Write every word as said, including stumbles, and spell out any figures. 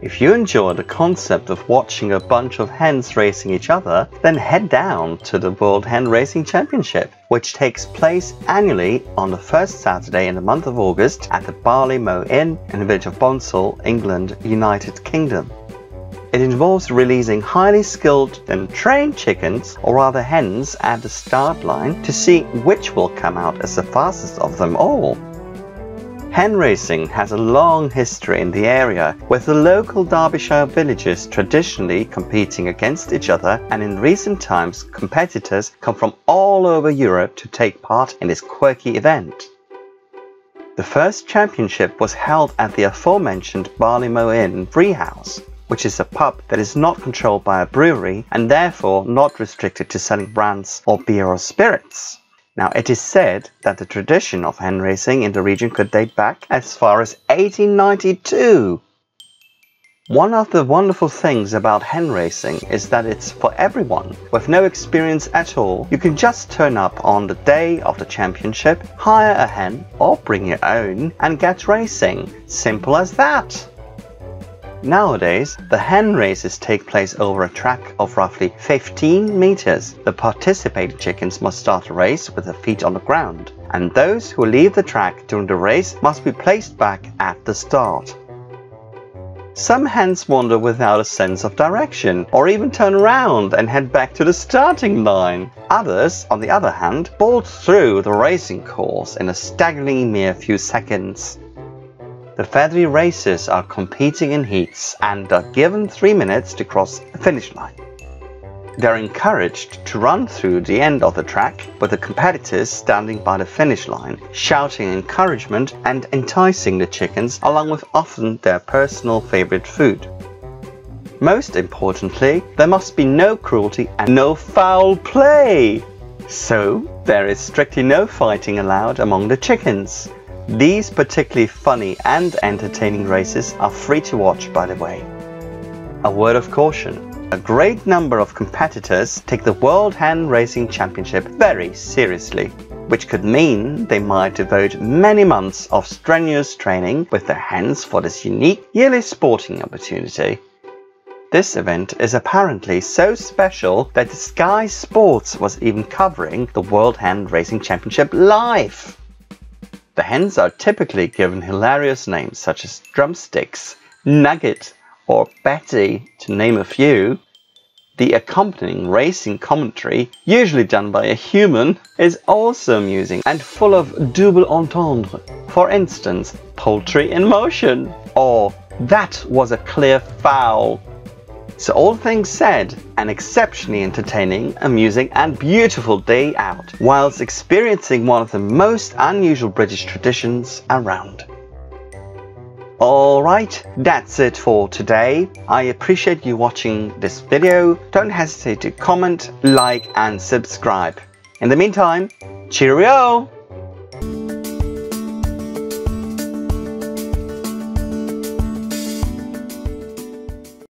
If you enjoy the concept of watching a bunch of hens racing each other, then head down to the World Hen Racing Championship, which takes place annually on the first Saturday in the month of August at the Barley Mow Inn in the village of Bonsall, England, United Kingdom. It involves releasing highly skilled and trained chickens, or rather hens, at the start line to see which will come out as the fastest of them all. Hen racing has a long history in the area, with the local Derbyshire villages traditionally competing against each other, and in recent times competitors come from all over Europe to take part in this quirky event. The first championship was held at the aforementioned Barley Mow Inn Breehouse, which is a pub that is not controlled by a brewery and therefore not restricted to selling brands or beer or spirits. Now, it is said that the tradition of hen racing in the region could date back as far as eighteen ninety-two. One of the wonderful things about hen racing is that it's for everyone. With no experience at all, you can just turn up on the day of the championship, hire a hen or bring your own and get racing. Simple as that. Nowadays, the hen races take place over a track of roughly fifteen meters. The participating chickens must start a race with their feet on the ground, and those who leave the track during the race must be placed back at the start. Some hens wander without a sense of direction, or even turn around and head back to the starting line. Others, on the other hand, bolt through the racing course in a staggering mere few seconds. The feathery racers are competing in heats and are given three minutes to cross the finish line. They're encouraged to run through the end of the track, with the competitors standing by the finish line, shouting encouragement and enticing the chickens, along with often their personal favorite food. Most importantly, there must be no cruelty and no foul play. So, there is strictly no fighting allowed among the chickens. These particularly funny and entertaining races are free to watch, by the way. A word of caution: a great number of competitors take the World Hen Racing Championship very seriously, which could mean they might devote many months of strenuous training with their hens for this unique yearly sporting opportunity. This event is apparently so special that Sky Sports was even covering the World Hen Racing Championship live. The hens are typically given hilarious names such as Drumsticks, Nugget or Betty, to name a few. The accompanying racing commentary, usually done by a human, is also amusing and full of double entendre. For instance, poultry in motion, or that was a clear foul. So all things said, an exceptionally entertaining, amusing and beautiful day out, whilst experiencing one of the most unusual British traditions around. Alright, that's it for today. I appreciate you watching this video. Don't hesitate to comment, like and subscribe. In the meantime, cheerio!